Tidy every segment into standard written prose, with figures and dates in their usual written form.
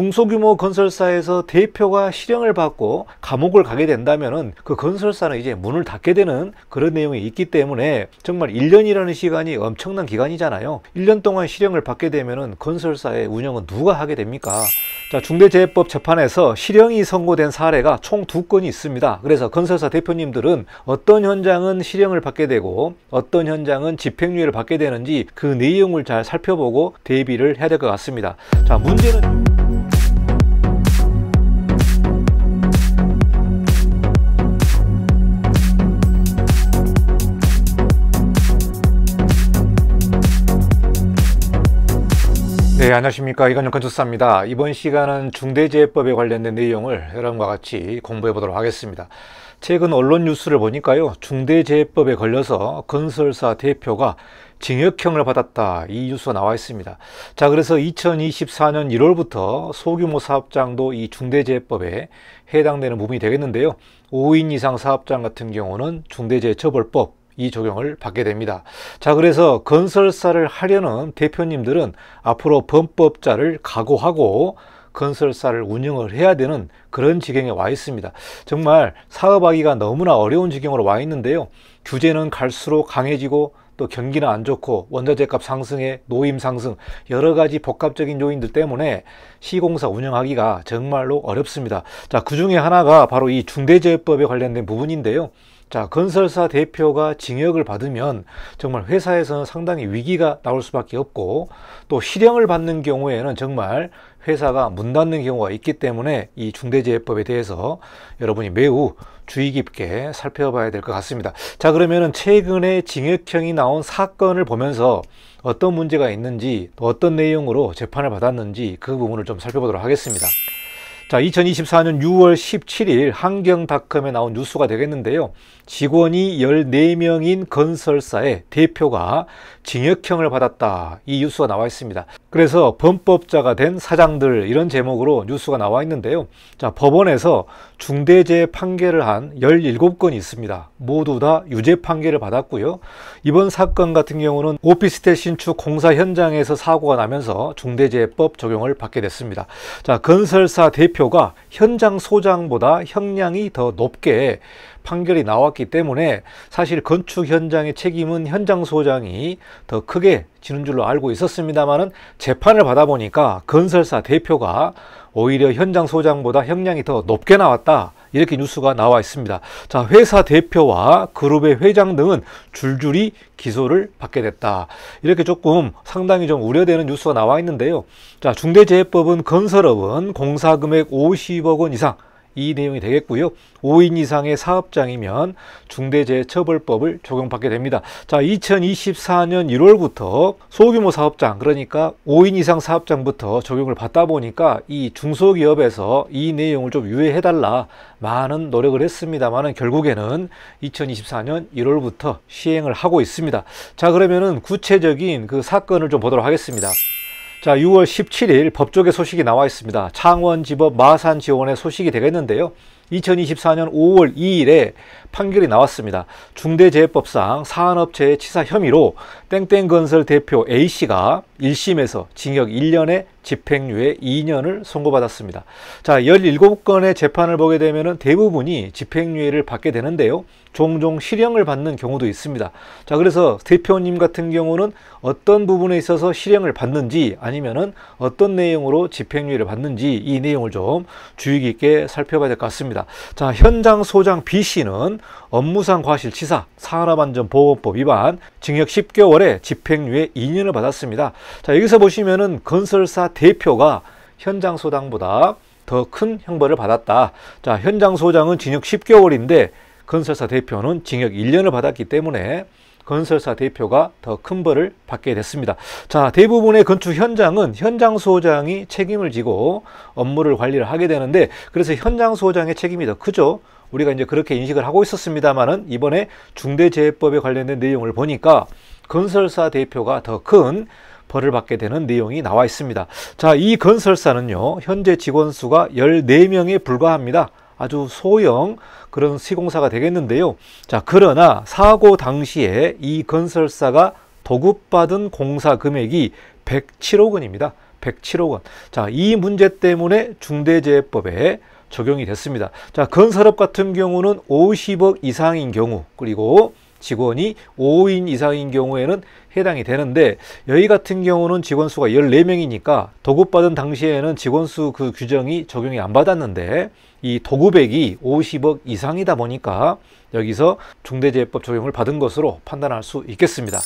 중소규모 건설사에서 대표가 실형을 받고 감옥을 가게 된다면은 그 건설사는 이제 문을 닫게 되는 그런 내용이 있기 때문에 정말 1년이라는 시간이 엄청난 기간이잖아요. 1년 동안 실형을 받게 되면은 건설사의 운영은 누가 하게 됩니까? 자, 중대재해법 재판에서 실형이 선고된 사례가 총 2건이 있습니다. 그래서 건설사 대표님들은 어떤 현장은 실형을 받게 되고 어떤 현장은 집행유예를 받게 되는지 그 내용을 잘 살펴보고 대비를 해야 될 것 같습니다. 자, 문제는 네, 안녕하십니까. 이관용 건축사입니다. 이번 시간은 중대재해법에 관련된 내용을 여러분과 같이 공부해 보도록 하겠습니다. 최근 언론 뉴스를 보니까요, 중대재해법에 걸려서 건설사 대표가 징역형을 받았다, 이 뉴스가 나와 있습니다. 자, 그래서 2024년 1월부터 소규모 사업장도 이 중대재해법에 해당되는 부분이 되겠는데요, 5인 이상 사업장 같은 경우는 중대재해처벌법 이 적용을 받게 됩니다. 자, 그래서 건설사를 하려는 대표님들은 앞으로 범법자를 각오하고 건설사를 운영을 해야 되는 그런 지경에 와 있습니다. 정말 사업하기가 너무나 어려운 지경으로 와 있는데요, 규제는 갈수록 강해지고 또 경기는 안 좋고 원자재값 상승에 노임 상승, 여러 가지 복합적인 요인들 때문에 시공사 운영하기가 정말로 어렵습니다. 자, 그 중에 하나가 바로 이 중대재해법에 관련된 부분인데요, 자, 건설사 대표가 징역을 받으면 정말 회사에서는 상당히 위기가 나올 수밖에 없고, 또 실형을 받는 경우에는 정말 회사가 문 닫는 경우가 있기 때문에 이 중대재해법에 대해서 여러분이 매우 주의 깊게 살펴봐야 될 것 같습니다. 자, 그러면은 최근에 징역형이 나온 사건을 보면서 어떤 문제가 있는지, 또 어떤 내용으로 재판을 받았는지 그 부분을 좀 살펴보도록 하겠습니다. 자, 2024년 6월 17일 한경닷컴에 나온 뉴스가 되겠는데요, 직원이 14명인 건설사의 대표가 징역형을 받았다, 이 뉴스가 나와 있습니다. 그래서 범법자가 된 사장들, 이런 제목으로 뉴스가 나와 있는데요, 자, 법원에서 중대재해 판결을 한 17건이 있습니다. 모두 다 유죄 판결을 받았고요, 이번 사건 같은 경우는 오피스텔 신축 공사 현장에서 사고가 나면서 중대재해법 적용을 받게 됐습니다. 자, 건설사 대표 가 현장 소장보다 형량이 더 높게 판결이 나왔기 때문에 사실 건축 현장의 책임은 현장 소장이 더 크게 지는 줄로 알고 있었습니다만은 재판을 받아 보니까 건설사 대표가 오히려 현장 소장보다 형량이 더 높게 나왔다, 이렇게 뉴스가 나와 있습니다. 자, 회사 대표와 그룹의 회장 등은 줄줄이 기소를 받게 됐다, 이렇게 조금 상당히 좀 우려되는 뉴스가 나와 있는데요, 자, 중대재해법은 건설업은 공사금액 50억 원 이상, 이 내용이 되겠고요, 5인 이상의 사업장이면 중대재해처벌법을 적용받게 됩니다. 자, 2024년 1월부터 소규모 사업장, 그러니까 5인 이상 사업장부터 적용을 받다 보니까 이 중소기업에서 이 내용을 좀 유예해 달라 많은 노력을 했습니다만은 결국에는 2024년 1월부터 시행을 하고 있습니다. 자, 그러면은 구체적인 그 사건을 좀 보도록 하겠습니다. 자, 6월 17일 법조계 소식이 나와 있습니다. 창원지법 마산지원의 소식이 되겠는데요, 2024년 5월 2일에 판결이 나왔습니다. 중대재해법상 사안업체의 치사 혐의로 땡땡건설 대표 A씨가 1심에서 징역 1년에 집행유예 2년을 선고받았습니다. 자, 17건의 재판을 보게 되면 대부분이 집행유예를 받게 되는데요, 종종 실형을 받는 경우도 있습니다. 자, 그래서 대표님 같은 경우는 어떤 부분에 있어서 실형을 받는지 아니면은 어떤 내용으로 집행유예를 받는지 이 내용을 좀 주의 깊게 살펴봐야 될 것 같습니다. 자, 현장 소장 B씨는 업무상 과실치사, 산업안전보건법 위반, 징역 10개월에 집행유예 2년을 받았습니다. 자, 여기서 보시면은 건설사 대표가 현장 소장보다 더 큰 형벌을 받았다. 자, 현장 소장은 징역 10개월인데 건설사 대표는 징역 1년을 받았기 때문에 건설사 대표가 더 큰 벌을 받게 됐습니다. 자, 대부분의 건축 현장은 현장 소장이 책임을 지고 업무를 관리를 하게 되는데, 그래서 현장 소장의 책임이 더 크죠. 우리가 이제 그렇게 인식을 하고 있었습니다만은 이번에 중대재해법에 관련된 내용을 보니까 건설사 대표가 더 큰 벌을 받게 되는 내용이 나와 있습니다. 자, 이 건설사는요, 현재 직원 수가 14명에 불과합니다. 아주 소형 그런 시공사가 되겠는데요, 자, 그러나 사고 당시에 이 건설사가 도급받은 공사 금액이 107억 원입니다. 107억 원. 자, 이 문제 때문에 중대재해법에 적용이 됐습니다. 자, 건설업 같은 경우는 50억 이상인 경우, 그리고 직원이 5인 이상인 경우에는 해당이 되는데, 여기 같은 경우는 직원 수가 14명이니까 도급받은 당시에는 직원 수 그 규정이 적용이 안 받았는데, 이 도급액이 50억 이상이다 보니까 여기서 중대재해법 적용을 받은 것으로 판단할 수 있겠습니다.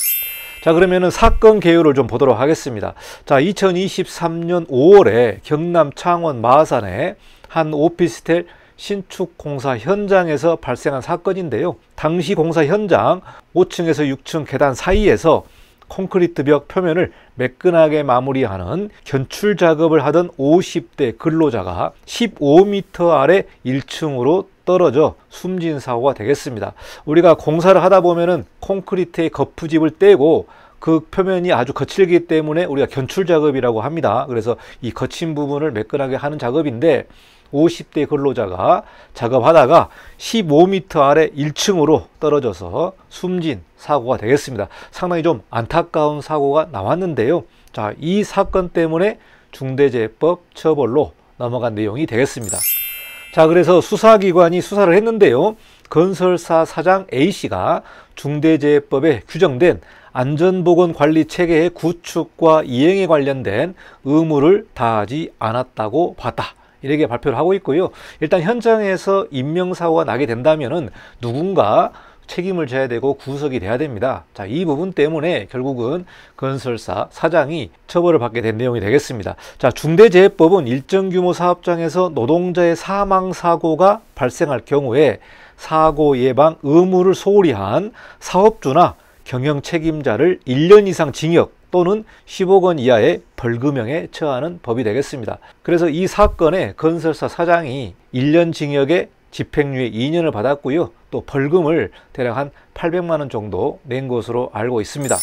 자, 그러면은 사건 개요를 좀 보도록 하겠습니다. 자, 2023년 5월에 경남 창원 마산의 한 오피스텔 신축 공사 현장에서 발생한 사건인데요. 당시 공사 현장 5층에서 6층 계단 사이에서 콘크리트 벽 표면을 매끈하게 마무리하는 견출 작업을 하던 50대 근로자가 15m 아래 1층으로 떨어져 숨진 사고가 되겠습니다. 우리가 공사를 하다 보면은 콘크리트의 거푸집을 떼고 그 표면이 아주 거칠기 때문에 우리가 견출 작업이라고 합니다. 그래서 이 거친 부분을 매끈하게 하는 작업인데, 50대 근로자가 작업하다가 15m 아래 1층으로 떨어져서 숨진 사고가 되겠습니다. 상당히 좀 안타까운 사고가 나왔는데요. 자, 이 사건 때문에 중대재해법 처벌로 넘어간 내용이 되겠습니다. 자, 그래서 수사기관이 수사를 했는데요. 건설사 사장 A씨가 중대재해법에 규정된 안전보건관리체계의 구축과 이행에 관련된 의무를 다하지 않았다고 봤다, 이렇게 발표를 하고 있고요. 일단 현장에서 인명사고가 나게 된다면은 누군가 책임을 져야 되고 구속이 돼야 됩니다. 자, 이 부분 때문에 결국은 건설사 사장이 처벌을 받게 된 내용이 되겠습니다. 자, 중대재해법은 일정 규모 사업장에서 노동자의 사망사고가 발생할 경우에 사고 예방 의무를 소홀히 한 사업주나 경영 책임자를 1년 이상 징역 또는 10억 원 이하의 벌금형에 처하는 법이 되겠습니다. 그래서 이 사건에 건설사 사장이 1년 징역에 집행유예 2년을 받았고요. 또 벌금을 대략 한 800만 원 정도 낸 것으로 알고 있습니다.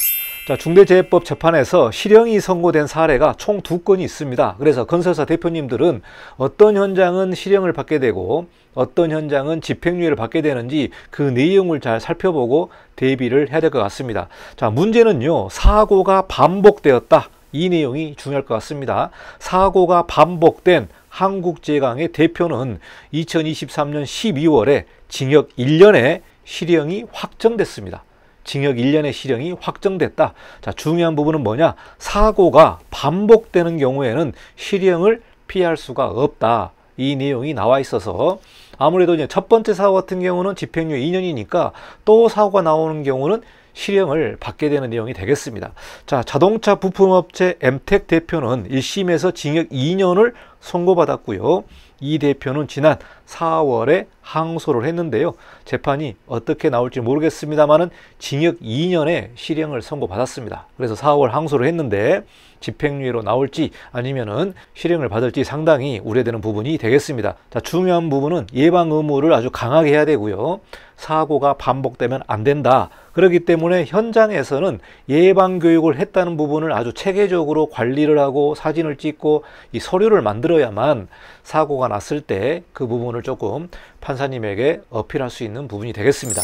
자, 중대재해법 재판에서 실형이 선고된 사례가 총 2건이 있습니다. 그래서 건설사 대표님들은 어떤 현장은 실형을 받게 되고 어떤 현장은 집행유예를 받게 되는지 그 내용을 잘 살펴보고 대비를 해야 될 것 같습니다. 자, 문제는요, 사고가 반복되었다, 이 내용이 중요할 것 같습니다. 사고가 반복된 한국제강의 대표는 2023년 12월에 징역 1년의 실형이 확정됐습니다. 징역 1년의 실형이 확정됐다. 자, 중요한 부분은 뭐냐? 사고가 반복되는 경우에는 실형을 피할 수가 없다, 이 내용이 나와 있어서 아무래도 이제 첫 번째 사고 같은 경우는 집행유예 2년이니까 또 사고가 나오는 경우는 실형을 받게 되는 내용이 되겠습니다. 자, 자동차 부품업체 엠텍 대표는 1심에서 징역 2년을 선고받았고요. 이 대표는 지난 4월에 항소를 했는데요. 재판이 어떻게 나올지 모르겠습니다만은 징역 2년의 실형을 선고받았습니다. 그래서 4월 항소를 했는데 집행유예로 나올지 아니면은 실형을 받을지 상당히 우려되는 부분이 되겠습니다. 자, 중요한 부분은 예방 의무를 아주 강하게 해야 되고요. 사고가 반복되면 안 된다. 그렇기 때문에 현장에서는 예방 교육을 했다는 부분을 아주 체계적으로 관리를 하고 사진을 찍고 이 서류를 만들어야만 사고가 났을 때 그 부분을 조금 판사님에게 어필할 수 있는 부분이 되겠습니다.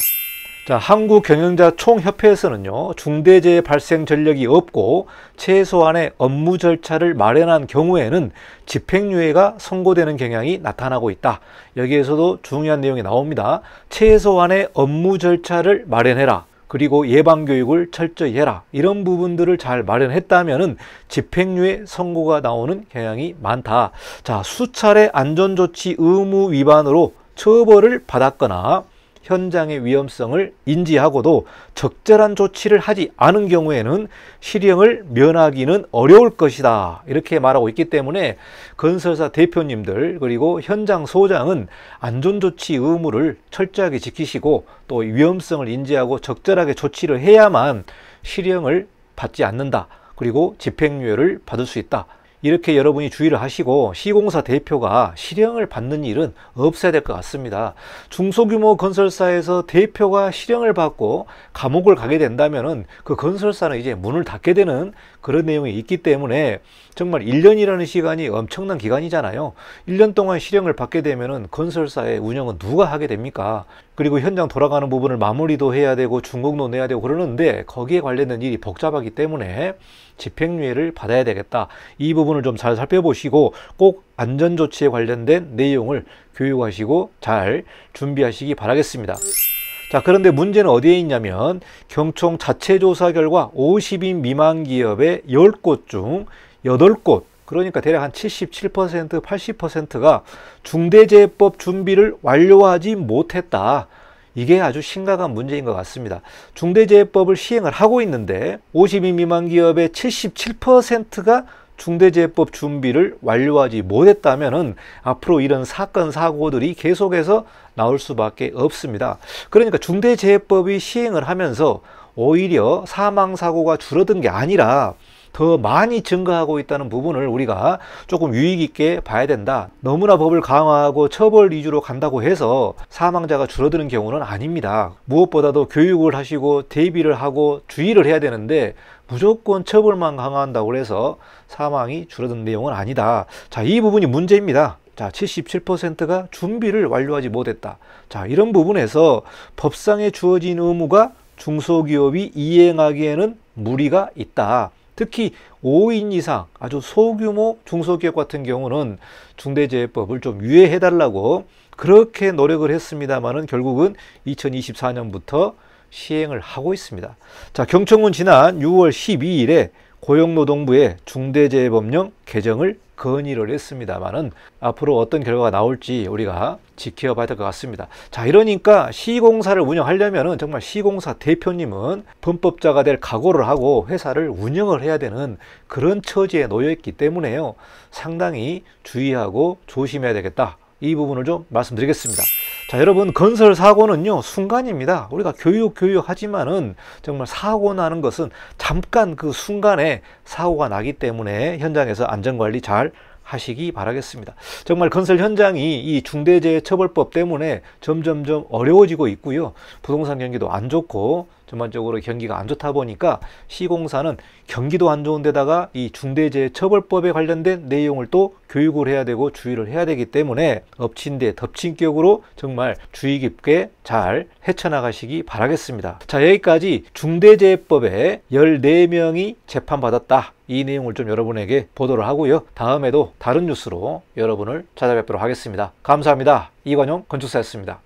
자, 한국경영자총협회에서는요, 중대재해 발생 전력이 없고 최소한의 업무 절차를 마련한 경우에는 집행유예가 선고되는 경향이 나타나고 있다. 여기에서도 중요한 내용이 나옵니다. 최소한의 업무 절차를 마련해라, 그리고 예방교육을 철저히 해라, 이런 부분들을 잘 마련했다면은 집행유예 선고가 나오는 경향이 많다. 자, 수차례 안전조치 의무 위반으로 처벌을 받았거나 현장의 위험성을 인지하고도 적절한 조치를 하지 않은 경우에는 실형을 면하기는 어려울 것이다, 이렇게 말하고 있기 때문에 건설사 대표님들 그리고 현장 소장은 안전조치 의무를 철저하게 지키시고 또 위험성을 인지하고 적절하게 조치를 해야만 실형을 받지 않는다, 그리고 집행유예를 받을 수 있다, 이렇게 여러분이 주의를 하시고 시공사 대표가 실형을 받는 일은 없어야 될 것 같습니다. 중소규모 건설사에서 대표가 실형을 받고 감옥을 가게 된다면은 그 건설사는 이제 문을 닫게 되는 그런 내용이 있기 때문에 정말 1년이라는 시간이 엄청난 기간이잖아요. 1년 동안 실형을 받게 되면은 건설사의 운영은 누가 하게 됩니까? 그리고 현장 돌아가는 부분을 마무리도 해야 되고 중공도 내야 되고 그러는데 거기에 관련된 일이 복잡하기 때문에 집행유예를 받아야 되겠다. 이 부분을 좀 잘 살펴보시고 꼭 안전조치에 관련된 내용을 교육하시고 잘 준비하시기 바라겠습니다. 자, 그런데 문제는 어디에 있냐면 경총 자체 조사 결과 50인 미만 기업의 10곳 중 8곳, 그러니까 대략 한 77%, 80%가 중대재해법 준비를 완료하지 못했다. 이게 아주 심각한 문제인 것 같습니다. 중대재해법을 시행을 하고 있는데 50인 미만 기업의 77%가 중대재해법 준비를 완료하지 못했다면은 앞으로 이런 사건 사고들이 계속해서 나올 수밖에 없습니다. 그러니까 중대재해법이 시행을 하면서 오히려 사망 사고가 줄어든 게 아니라 더 많이 증가하고 있다는 부분을 우리가 조금 유익 있게 봐야 된다. 너무나 법을 강화하고 처벌 위주로 간다고 해서 사망자가 줄어드는 경우는 아닙니다. 무엇보다도 교육을 하시고 대비를 하고 주의를 해야 되는데 무조건 처벌만 강화한다고 해서 사망이 줄어든 내용은 아니다. 자, 이 부분이 문제입니다. 자, 77%가 준비를 완료하지 못했다. 자, 이런 부분에서 법상에 주어진 의무가 중소기업이 이행하기에는 무리가 있다. 특히 5인 이상 아주 소규모 중소기업 같은 경우는 중대재해법을 좀 유예해달라고 그렇게 노력을 했습니다만은 결국은 2024년부터 시행을 하고 있습니다. 자, 경총은 지난 6월 12일에 고용노동부에 중대재해법령 개정을 건의를 했습니다만은 앞으로 어떤 결과가 나올지 우리가 지켜봐야 될 것 같습니다. 자, 이러니까 시공사를 운영하려면은 정말 시공사 대표님은 범법자가 될 각오를 하고 회사를 운영을 해야 되는 그런 처지에 놓여 있기 때문에요. 상당히 주의하고 조심해야 되겠다. 이 부분을 좀 말씀드리겠습니다. 자, 여러분, 건설 사고는요 순간입니다. 우리가 교육 하지만은 정말 사고 나는 것은 잠깐 그 순간에 사고가 나기 때문에 현장에서 안전관리 잘 하시기 바라겠습니다. 정말 건설 현장이 이 중대재해처벌법 때문에 점점점 어려워지고 있고요. 부동산 경기도 안 좋고 전반적으로 경기가 안 좋다 보니까 시공사는 경기도 안 좋은 데다가 이 중대재해처벌법에 관련된 내용을 또 교육을 해야 되고 주의를 해야 되기 때문에 엎친 데 덮친 격으로 정말 주의 깊게 잘 헤쳐나가시기 바라겠습니다. 자, 여기까지 중대재해법에 14명이 재판받았다. 이 내용을 좀 여러분에게 보도를 하고요. 다음에도 다른 뉴스로 여러분을 찾아뵙도록 하겠습니다. 감사합니다. 이관용 건축사였습니다.